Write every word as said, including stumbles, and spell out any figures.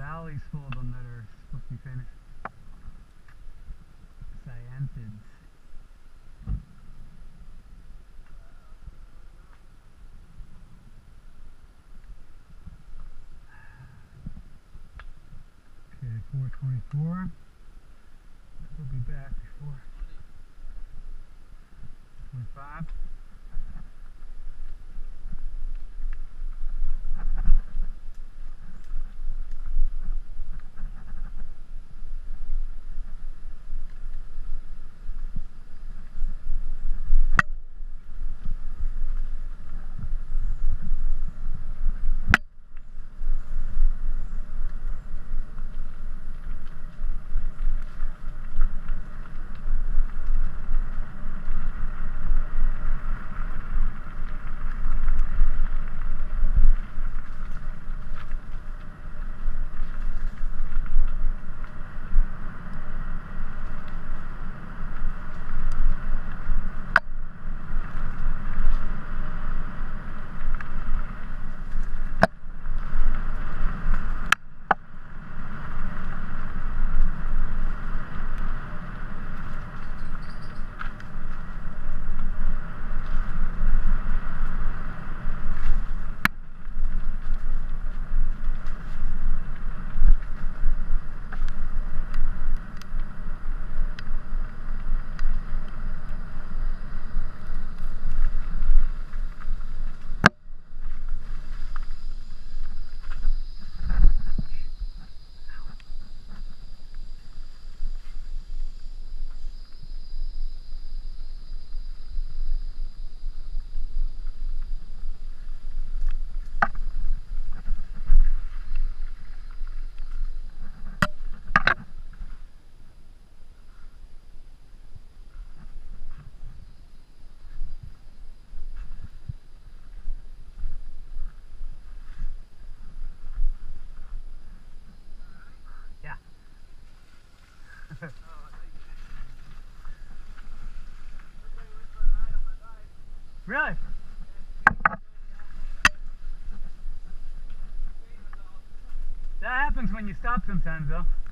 valley's full of them that are supposed to be famous. Cyanthids. Okay, four twenty-four. We'll be back before twenty-five. Really? That happens when you stop sometimes, though.